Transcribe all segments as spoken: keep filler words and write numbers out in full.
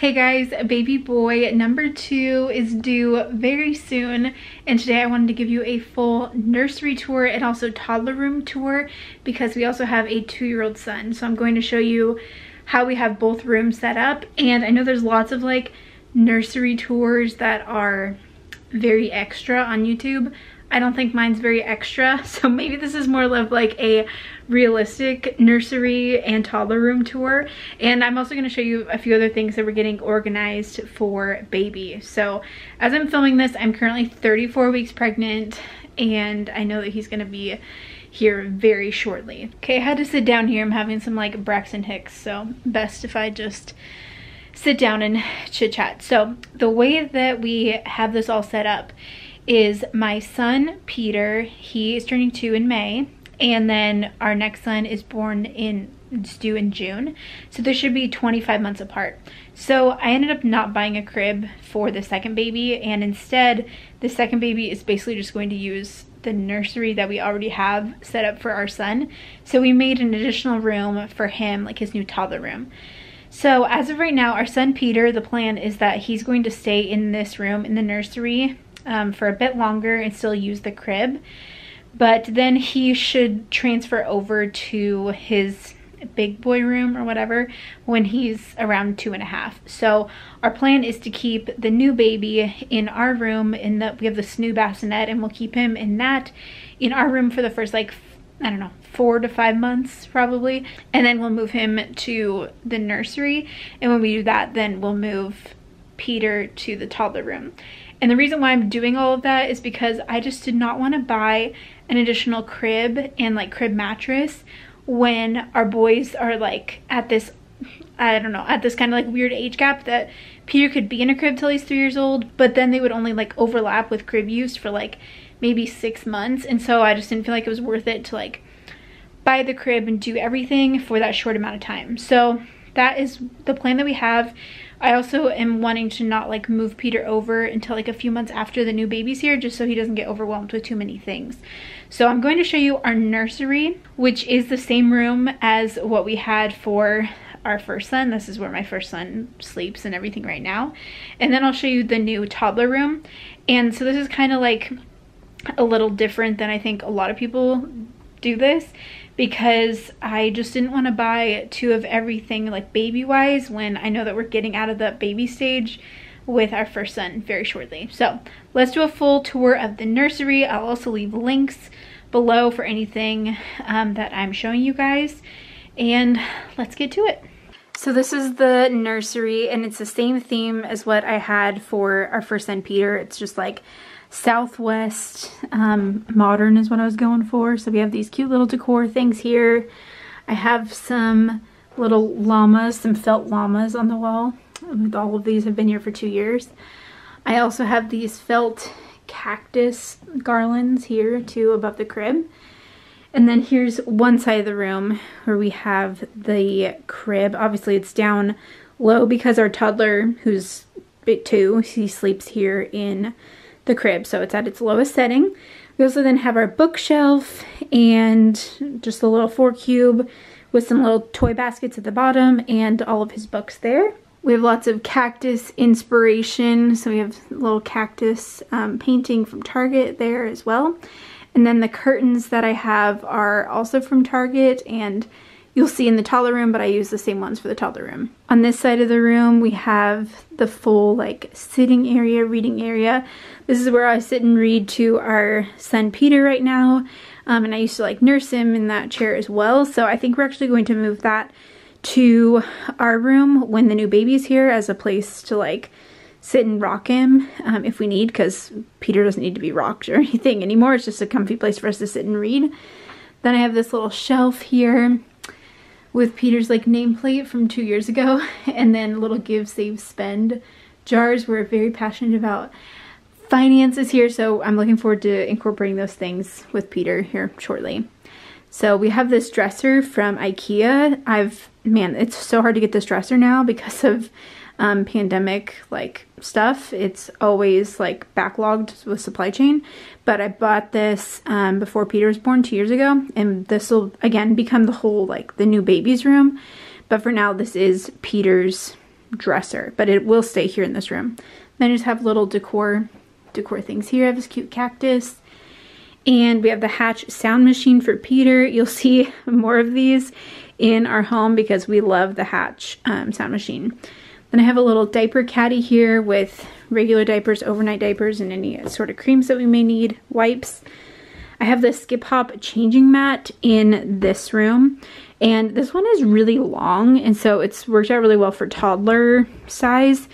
Hey guys, baby boy number two is due very soon, and today I wanted to give you a full nursery tour and also toddler room tour because we also have a two-year-old son. So I'm going to show you how we have both rooms set up, and I know there's lots of like nursery tours that are very extra on YouTube. I don't think mine's very extra, so maybe this is more of like a realistic nursery and toddler room tour. And I'm also going to show you a few other things that we're getting organized for baby. So as I'm filming this, I'm currently thirty-four weeks pregnant, and I know that he's going to be here very shortly. Okay, I had to sit down here. I'm having some like Braxton Hicks, so best if I just sit down and chit chat. So the way that we have this all set up is my son Peter, he is turning two in May, and then our next son is born in it's due in June, so there should be twenty-five months apart. So I ended up not buying a crib for the second baby, and instead the second baby is basically just going to use the nursery that we already have set up for our son. So we made an additional room for him, like his new toddler room. So as of right now, our son Peter, the plan is that he's going to stay in this room in the nursery Um, for a bit longer and still use the crib, but then he should transfer over to his big boy room or whatever when he's around two and a half. So our plan is to keep the new baby in our room, in that we have the Snoo bassinet, and we'll keep him in that in our room for the first like I don't know, four to five months probably, and then we'll move him to the nursery. And when we do that, then we'll move Peter to the toddler room. And the reason why I'm doing all of that is because I just did not want to buy an additional crib and like crib mattress when our boys are like at this, I don't know, at this kind of like weird age gap that Peter could be in a crib till he's three years old, but then they would only like overlap with crib use for like maybe six months. And so I just didn't feel like it was worth it to like buy the crib and do everything for that short amount of time. So that is the plan that we have. I also am wanting to not like move Peter over until like a few months after the new baby's here, just so he doesn't get overwhelmed with too many things. So I'm going to show you our nursery, which is the same room as what we had for our first son. This is where my first son sleeps and everything right now. And then I'll show you the new toddler room. And so this is kind of like a little different than I think a lot of people do this, because I just didn't want to buy two of everything like baby wise when I know that we're getting out of the baby stage with our first son very shortly. So let's do a full tour of the nursery. I'll also leave links below for anything um, that I'm showing you guys, and let's get to it. So this is the nursery, and it's the same theme as what I had for our first son Peter. It's just like Southwest um, modern is what I was going for. So we have these cute little decor things here. I have some little llamas, some felt llamas on the wall. All of these have been here for two years. I also have these felt cactus garlands here too above the crib. And then here's one side of the room where we have the crib. Obviously it's down low because our toddler, who's two, he sleeps here in the crib, so it's at its lowest setting. We also then have our bookshelf and just a little four cube with some little toy baskets at the bottom and all of his books there. We have lots of cactus inspiration, so we have a little cactus um, painting from Target there as well. And then the curtains that I have are also from Target, and you'll see in the toddler room, but I use the same ones for the toddler room. On this side of the room, we have the full like sitting area, reading area. This is where I sit and read to our son Peter right now. Um, and I used to like nurse him in that chair as well. So I think we're actually going to move that to our room when the new baby's here as a place to like sit and rock him um, if we need, because Peter doesn't need to be rocked or anything anymore. It's just a comfy place for us to sit and read. Then I have this little shelf here with Peter's like nameplate from two years ago, and then little give, save, spend jars. We're very passionate about finances here, so I'm looking forward to incorporating those things with Peter here shortly. So we have this dresser from IKEA. I've, man, it's so hard to get this dresser now because of um, pandemic like stuff. It's always like backlogged with supply chain, but I bought this um, before Peter was born two years ago, and this will again become the whole like the new baby's room, but for now this is Peter's dresser, but it will stay here in this room. Then I just have little decor decor things here. I have this cute cactus, and we have the Hatch sound machine for Peter. You'll see more of these in our home because we love the Hatch um, sound machine. Then I have a little diaper caddy here with regular diapers, overnight diapers, and any sort of creams that we may need, wipes. I have this Skip Hop changing mat in this room, and this one is really long, and so it's worked out really well for toddler size.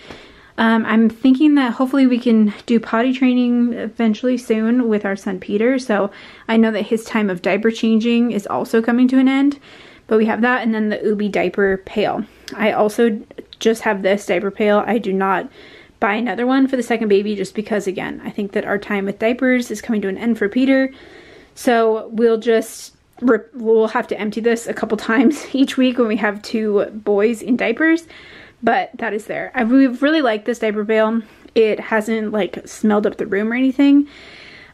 Um, I'm thinking that hopefully we can do potty training eventually soon with our son Peter, so I know that his time of diaper changing is also coming to an end, but we have that, and then the Ubbi diaper pail. I also just have this diaper pail. I do not buy another one for the second baby just because, again, I think that our time with diapers is coming to an end for Peter, so we'll just rip, we'll have to empty this a couple times each week when we have two boys in diapers. But that is there. I we've really liked this diaper pail. It hasn't like smelled up the room or anything.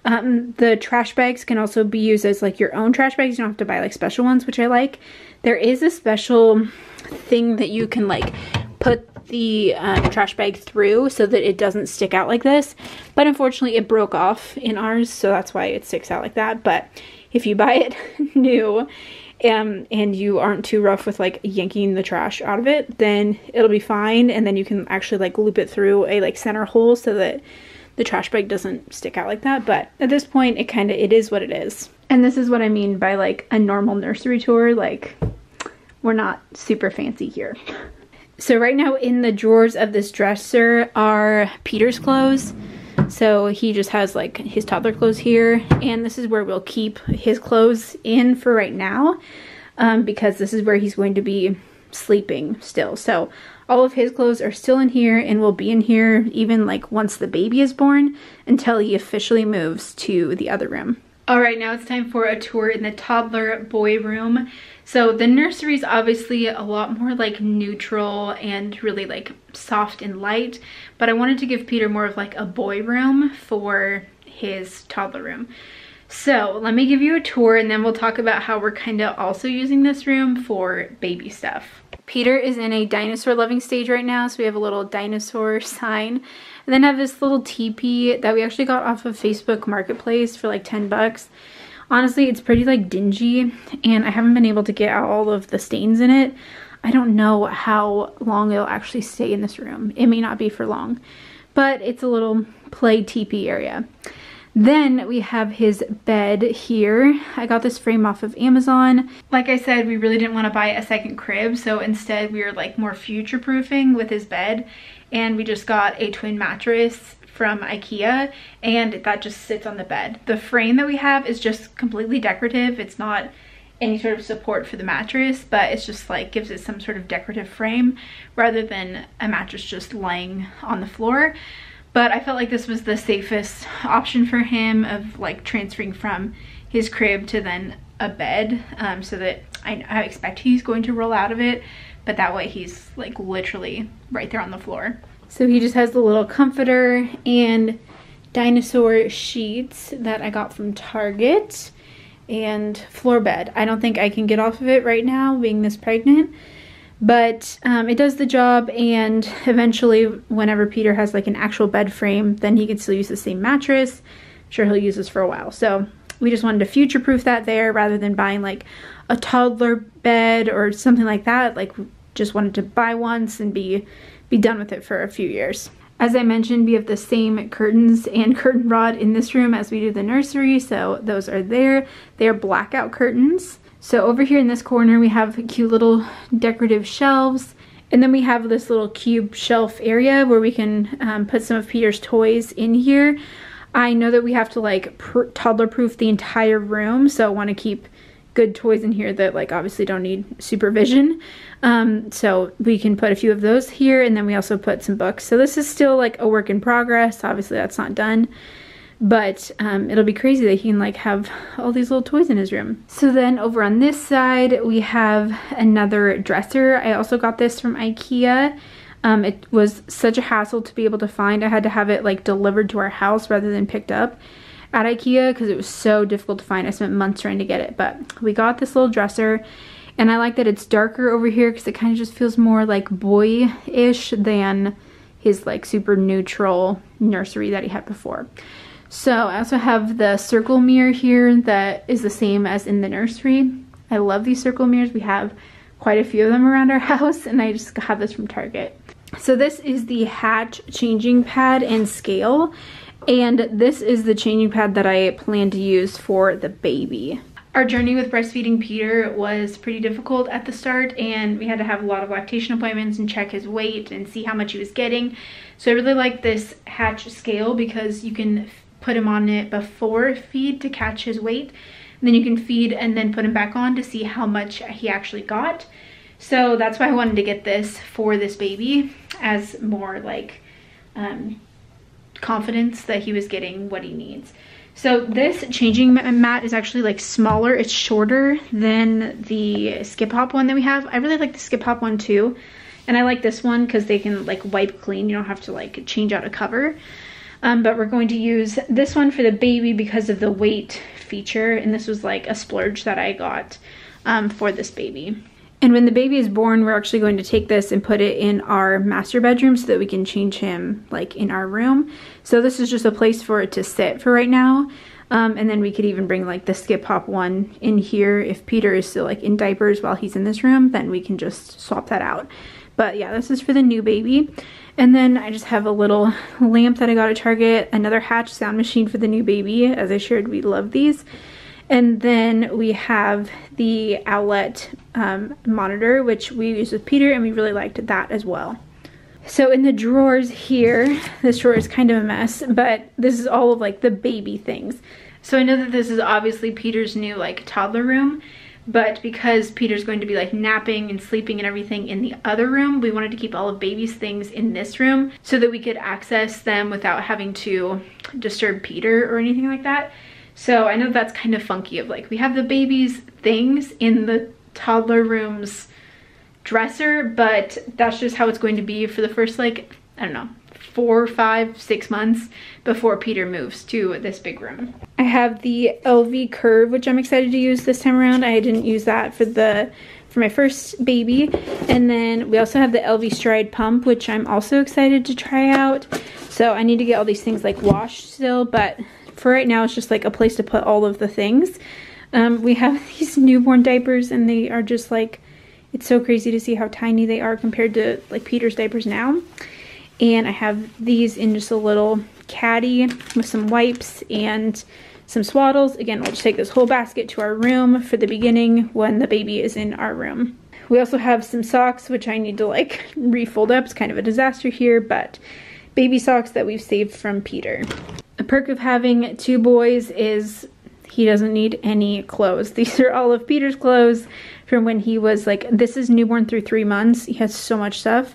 Um, the trash bags can also be used as like your own trash bags. You don't have to buy like special ones, which I like. There is a special thing that you can like put the um, trash bag through so that it doesn't stick out like this. But unfortunately it broke off in ours, so that's why it sticks out like that. But if you buy it new, Um, and you aren't too rough with like yanking the trash out of it, then it'll be fine, and then you can actually like loop it through a like center hole so that the trash bag doesn't stick out like that. But at this point it kind of it is what it is, and this is what I mean by like a normal nursery tour. Like, we're not super fancy here. So right now in the drawers of this dresser are Peter's clothes. So he just has like his toddler clothes here, and this is where we'll keep his clothes in for right now, um, because this is where he's going to be sleeping still. So all of his clothes are still in here and will be in here even like once the baby is born until he officially moves to the other room. All right, now it's time for a tour in the toddler boy room. So the nursery is obviously a lot more like neutral and really like soft and light, but I wanted to give Peter more of like a boy room for his toddler room. So let me give you a tour, and then we'll talk about how we're kind of also using this room for baby stuff. Peter is in a dinosaur loving stage right now, so we have a little dinosaur sign. And then I have this little teepee that we actually got off of Facebook Marketplace for like ten bucks. Honestly, it's pretty like dingy, and I haven't been able to get out all of the stains in it. I don't know how long it'll actually stay in this room. It may not be for long, but it's a little play teepee area. Then we have his bed here. I got this frame off of Amazon. Like I said, we really didn't want to buy a second crib, so instead we were like more future-proofing with his bed, and we just got a twin mattress from IKEA, and that just sits on the bed. The frame that we have is just completely decorative. It's not any sort of support for the mattress, but it's just like gives it some sort of decorative frame rather than a mattress just laying on the floor. But I felt like this was the safest option for him of like transferring from his crib to then a bed, um, so that I, I expect he's going to roll out of it, but that way he's like literally right there on the floor. So he just has the little comforter and dinosaur sheets that I got from Target, and floor bed. I don't think I can get off of it right now being this pregnant, but um, it does the job, and eventually whenever Peter has like an actual bed frame, then he can still use the same mattress. I'm sure he'll use this for a while. So we just wanted to future-proof that there rather than buying like a toddler bed or something like that. Like, just wanted to buy once and be, be done with it for a few years. As I mentioned, we have the same curtains and curtain rod in this room as we do the nursery, so those are there. They are blackout curtains. So over here in this corner we have cute little decorative shelves, and then we have this little cube shelf area where we can um, put some of Peter's toys in here. I know that we have to like pr toddler proof the entire room, so I want to keep good toys in here that like obviously don't need supervision, um, so we can put a few of those here, and then we also put some books. So this is still like a work in progress, obviously that's not done, but um, it'll be crazy that he can like have all these little toys in his room. So then over on this side we have another dresser. I also got this from IKEA. Um, it was such a hassle to be able to find. I had to have it like delivered to our house rather than picked up at IKEA because it was so difficult to find. I spent months trying to get it, but we got this little dresser, And I like that it's darker over here because it kind of just feels more like boy-ish than his like super neutral nursery that he had before. So I also have the circle mirror here that is the same as in the nursery. I love these circle mirrors. We have quite a few of them around our house, and I just have this from Target. So this is the Hatch changing pad and scale, and this is the changing pad that I plan to use for the baby. Our journey with breastfeeding Peter was pretty difficult at the start, and we had to have a lot of lactation appointments and check his weight and see how much he was getting. So I really like this Hatch scale because you can put him on it before feed to catch his weight. And then you can feed and then put him back on to see how much he actually got. So that's why I wanted to get this for this baby, as more like um, confidence that he was getting what he needs. So this changing mat is actually like smaller, it's shorter than the Skip Hop one that we have. I really like the Skip Hop one too. And I like this one because they can like wipe clean. You don't have to like change out a cover. Um, but we're going to use this one for the baby because of the weight feature. And this was like a splurge that I got um, for this baby. And when the baby is born, we're actually going to take this and put it in our master bedroom so that we can change him like in our room. So this is just a place for it to sit for right now. Um, and then we could even bring like the Skip Hop one in here. If Peter is still like in diapers while he's in this room, then we can just swap that out. But yeah, this is for the new baby. And then I just have a little lamp that I got at Target, another Hatch sound machine for the new baby. As I shared, we love these. And then we have the Owlet um, monitor, which we used with Peter, and we really liked that as well. So in the drawers here, this drawer is kind of a mess, but this is all of like the baby things. So I know that this is obviously Peter's new like toddler room, but because Peter's going to be like napping and sleeping and everything in the other room, we wanted to keep all of baby's things in this room so that we could access them without having to disturb Peter or anything like that. So I know that's kind of funky of like, we have the baby's things in the toddler room's dresser, but that's just how it's going to be for the first like, I don't know, four, five, six months before Peter moves to this big room. I have the L V Curve, which I'm excited to use this time around. I didn't use that for the for my first baby. And then we also have the L V Stride Pump, which I'm also excited to try out. So I need to get all these things like washed still, but for right now, it's just like a place to put all of the things. Um, we have these newborn diapers, and they are just like, it's so crazy to see how tiny they are compared to like Peter's diapers now. And I have these in just a little caddy with some wipes and some swaddles. Again, we'll just take this whole basket to our room for the beginning when the baby is in our room. We also have some socks, which I need to like refold up. It's kind of a disaster here, but baby socks that we've saved from Peter. The perk of having two boys is he doesn't need any clothes. These are all of Peter's clothes from when he was like, this is newborn through three months. He has so much stuff.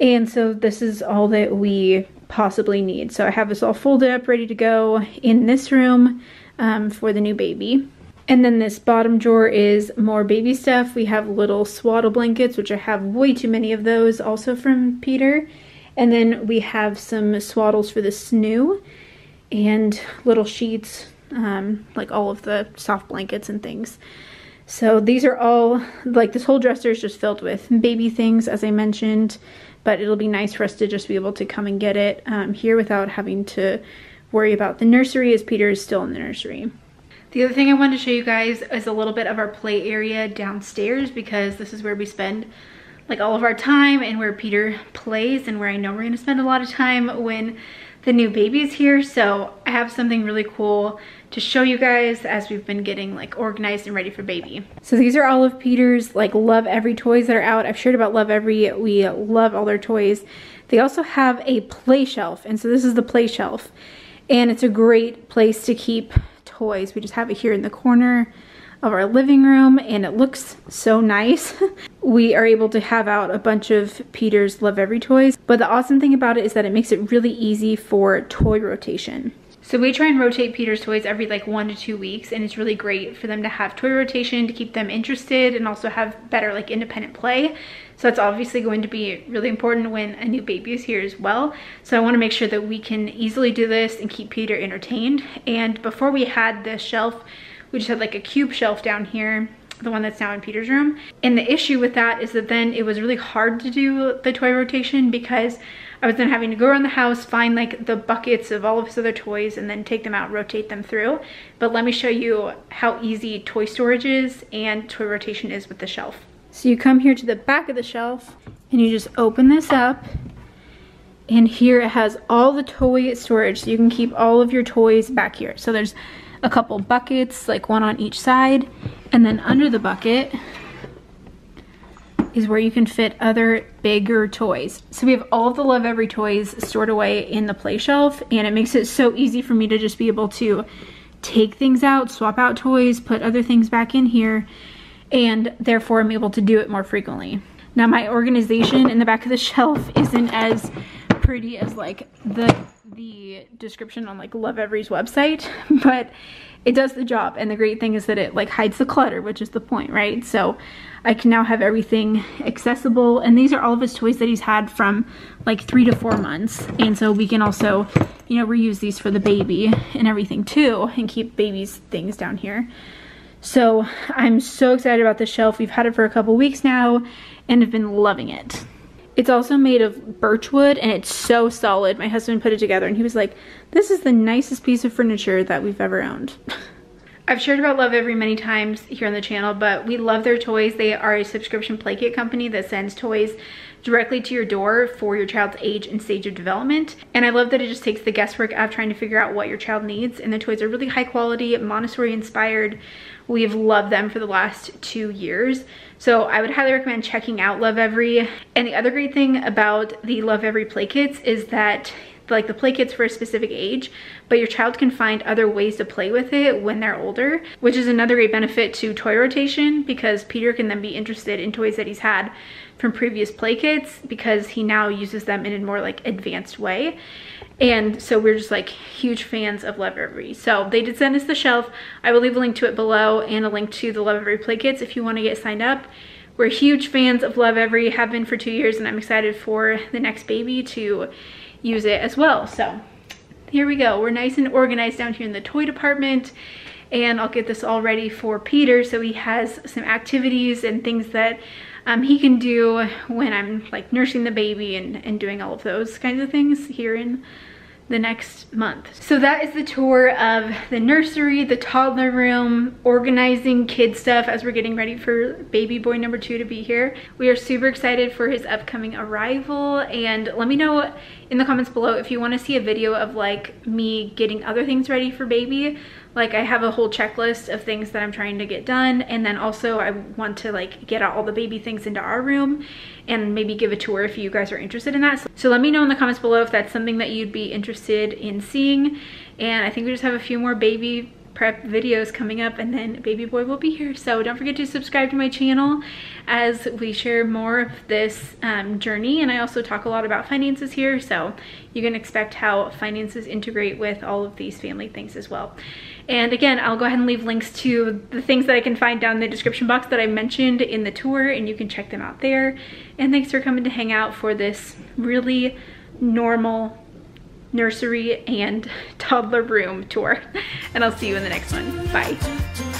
And so this is all that we possibly need. So I have this all folded up, ready to go in this room um, for the new baby. And then this bottom drawer is more baby stuff. We have little swaddle blankets, which I have way too many of those, also from Peter. And then we have some swaddles for the Snoo, and little sheets, um, like all of the soft blankets and things. So these are all, like this whole dresser is just filled with baby things, as I mentioned, but it'll be nice for us to just be able to come and get it um, here without having to worry about the nursery, as Peter is still in the nursery. The other thing I wanted to show you guys is a little bit of our play area downstairs, because this is where we spend like all of our time and where Peter plays and where I know we're gonna spend a lot of time when the new baby's here. So I have something really cool to show you guys as we've been getting like organized and ready for baby. So these are all of Peter's like Lovevery toys that are out. I've shared about Lovevery. We love all their toys. They also have a play shelf, and so this is the play shelf, and it's a great place to keep toys. We just have it here in the corner of our living room, and it looks so nice. We are able to have out a bunch of Peter's Lovevery toys, but the awesome thing about it is that it makes it really easy for toy rotation. So we try and rotate Peter's toys every like one to two weeks, and it's really great for them to have toy rotation to keep them interested and also have better like independent play. So that's obviously going to be really important when a new baby is here as well. So I want to make sure that we can easily do this and keep Peter entertained. And before we had this shelf, we just had like a cube shelf down here the one that's now in Peter's room. And the issue with that is that then it was really hard to do the toy rotation because I was then having to go around the house, find like the buckets of all of his other toys and then take them out, rotate them through. But let me show you how easy toy storage is and toy rotation is with the shelf. So you come here to the back of the shelf and you just open this up, and here it has all the toy storage. So you can keep all of your toys back here. So there's a couple buckets, like one on each side, and then under the bucket is where you can fit other bigger toys. So we have all of the Lovevery toys stored away in the play shelf, and it makes it so easy for me to just be able to take things out, swap out toys, put other things back in here, and therefore I'm able to do it more frequently. Now my organization in the back of the shelf isn't as pretty as like the the description on like Lovevery's website, but it does the job. And the great thing is that it like hides the clutter, which is the point, right? So I can now have everything accessible, and these are all of his toys that he's had from like three to four months. And so we can also, you know, reuse these for the baby and everything too, and keep baby's things down here. So I'm so excited about this shelf. We've had it for a couple weeks now and have been loving it. It's also made of birch wood and it's so solid. My husband put it together and he was like, this is the nicest piece of furniture that we've ever owned. I've shared about Lovevery many times here on the channel, but we love their toys. They are a subscription play kit company that sends toys directly to your door for your child's age and stage of development. And I love that it just takes the guesswork out of trying to figure out what your child needs. And the toys are really high quality, Montessori inspired. We've loved them for the last two years. So I would highly recommend checking out Lovevery. And the other great thing about the Lovevery play kits is that like the play kits for a specific age, but your child can find other ways to play with it when they're older, which is another great benefit to toy rotation because Peter can then be interested in toys that he's had from previous play kits because he now uses them in a more like advanced way. And so we're just like huge fans of Lovevery. So they did send us the shelf. I will leave a link to it below and a link to the Lovevery play kits if you want to get signed up. We're huge fans of Lovevery, have been for two years, and I'm excited for the next baby to use it as well. So here we go. We're nice and organized down here in the toy department, and I'll get this all ready for Peter so he has some activities and things that um, he can do when I'm like nursing the baby and, and doing all of those kinds of things here in the next month. So that is the tour of the nursery, the toddler room, organizing kid stuff as we're getting ready for baby boy number two to be here. We are super excited for his upcoming arrival, and let me know in the comments below if you want to see a video of like me getting other things ready for baby. Like I have a whole checklist of things that I'm trying to get done, and then also I want to like get all the baby things into our room and maybe give a tour if you guys are interested in that. So let me know in the comments below if that's something that you'd be interested in seeing. And I think we just have a few more baby prep videos coming up, and then baby boy will be here. So don't forget to subscribe to my channel as we share more of this um, journey. And I also talk a lot about finances here, so you can expect how finances integrate with all of these family things as well. And again, I'll go ahead and leave links to the things that I can find down in the description box that I mentioned in the tour, and you can check them out there. And thanks for coming to hang out for this really normal nursery and toddler room tour. And I'll see you in the next one. Bye.